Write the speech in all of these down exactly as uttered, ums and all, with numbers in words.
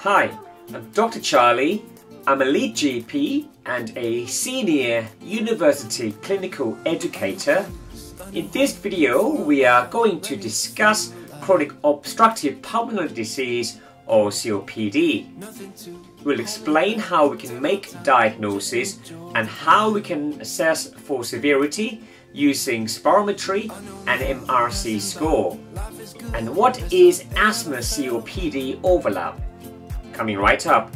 Hi, I'm Doctor Charlie. I'm a lead G P and a senior university clinical educator. In this video, we are going to discuss chronic obstructive pulmonary disease or C O P D. We'll explain how we can make diagnosis and how we can assess for severity using spirometry and M R C score. And what is asthma C O P D overlap? Coming right up.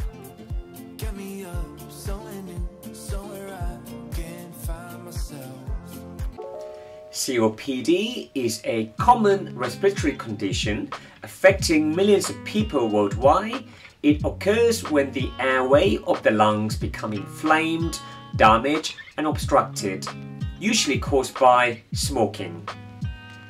C O P D is a common respiratory condition affecting millions of people worldwide. It occurs when the airway of the lungs become inflamed, damaged, and obstructed, usually caused by smoking.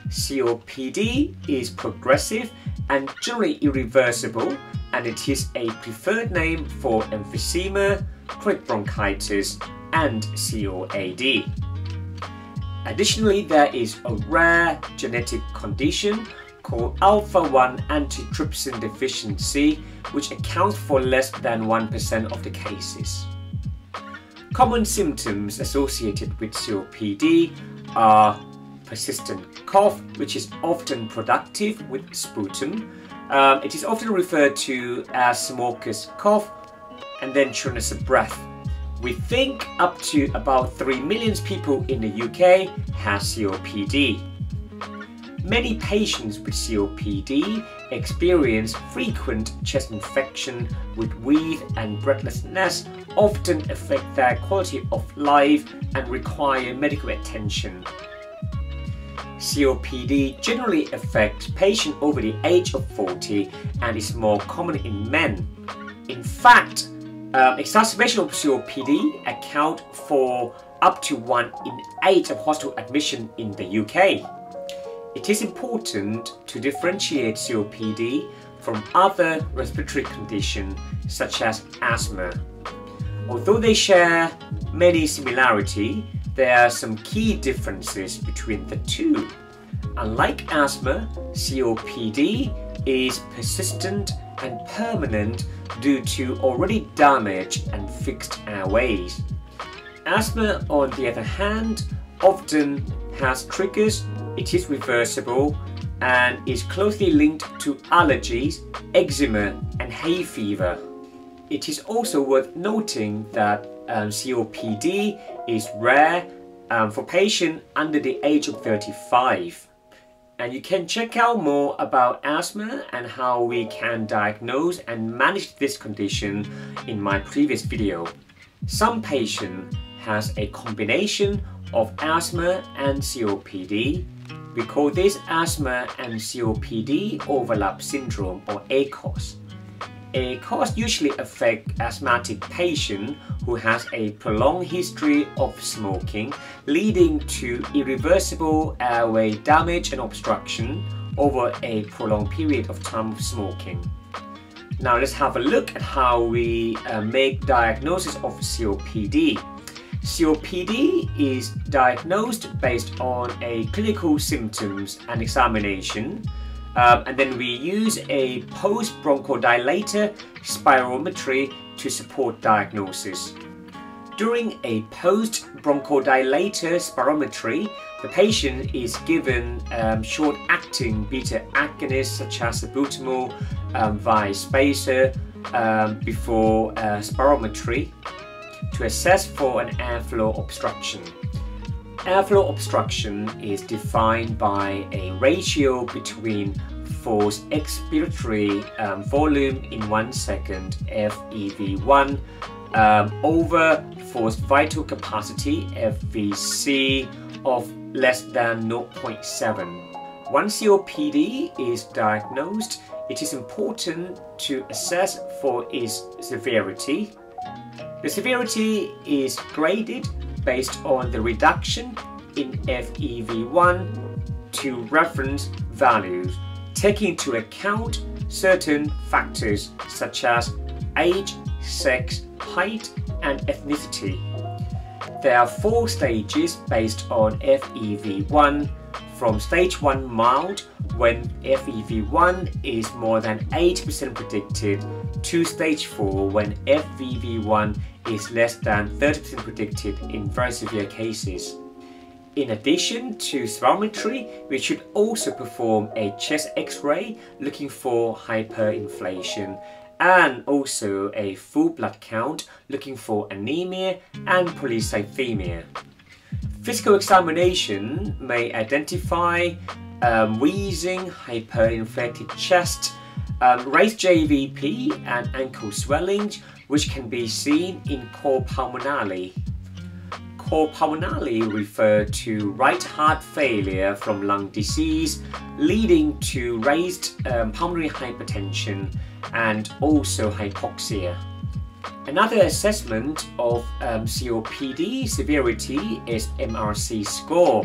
C O P D is progressive and generally irreversible, and it is a preferred name for emphysema, chronic bronchitis, and C O A D. Additionally, there is a rare genetic condition called alpha one antitrypsin deficiency, which accounts for less than one percent of the cases. Common symptoms associated with C O P D are persistent cough, which is often productive with sputum. Um, it is often referred to as smoker's cough, and then shortness of breath. We think up to about three million people in the U K has C O P D. Many patients with C O P D experience frequent chest infection with wheeze and breathlessness, often affect their quality of life and require medical attention. C O P D generally affects patients over the age of forty and is more common in men. In fact, Um, exacerbation of C O P D account for up to one in eight of hospital admission in the U K. It is important to differentiate C O P D from other respiratory conditions such as asthma. Although they share many similarities, there are some key differences between the two. Unlike asthma, C O P D is persistent and permanent due to already damaged and fixed airways. Asthma, on the other hand, often has triggers, it is reversible, and is closely linked to allergies, eczema, and hay fever. It is also worth noting that um, C O P D is rare um, for patients under the age of thirty-five. And you can check out more about asthma and how we can diagnose and manage this condition in my previous video. Some patient has a combination of asthma and C O P D. We call this asthma and C O P D overlap syndrome, or A C O S. A C O S usually affects asthmatic patients who has a prolonged history of smoking, leading to irreversible airway damage and obstruction over a prolonged period of time of smoking. Now let's have a look at how we uh, make diagnosis of C O P D. C O P D is diagnosed based on a clinical symptoms and examination. Um, and then we use a post-bronchodilator spirometry to support diagnosis. During a post-bronchodilator spirometry, the patient is given um, short-acting beta agonists such as salbutamol um, via spacer um, before uh, spirometry to assess for an airflow obstruction. Airflow obstruction is defined by a ratio between forced expiratory um, volume in one second, F E V one, um, over forced vital capacity, F V C, of less than zero point seven. Once C O P D is diagnosed, it is important to assess for its severity. The severity is graded based on the reduction in F E V one to reference values, taking into account certain factors such as age, sex, height, and ethnicity. There are four stages based on F E V one, from stage one mild when F E V one is more than eighty percent predicted to stage four when F E V one is less than thirty percent predicted in very severe cases. In addition to spirometry, we should also perform a chest x-ray looking for hyperinflation and also a full blood count looking for anemia and polycythemia. Physical examination may identify um, wheezing, hyperinflated chest, um, raised J V P and ankle swelling, which can be seen in cor pulmonale. Cor pulmonale refer to right heart failure from lung disease leading to raised um, pulmonary hypertension and also hypoxia. Another assessment of um, C O P D severity is M R C score,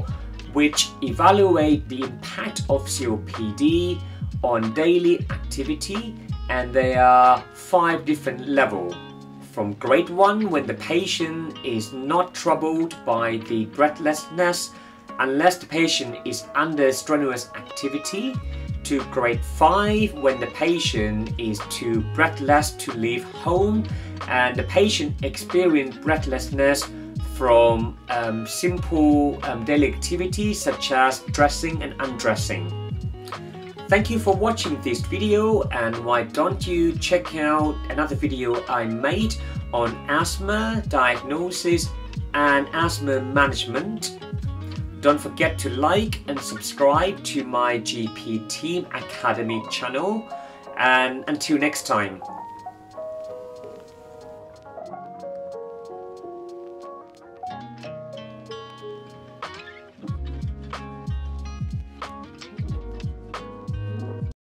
which evaluate the impact of C O P D on daily activity, and there are five different levels. From grade one, when the patient is not troubled by the breathlessness unless the patient is under strenuous activity, to grade five, when the patient is too breathless to leave home and the patient experiences breathlessness from um, simple um, daily activities such as dressing and undressing. Thank you for watching this video, and why don't you check out another video I made on asthma diagnosis and asthma management. Don't forget to like and subscribe to my G P Team Academy channel, and until next time.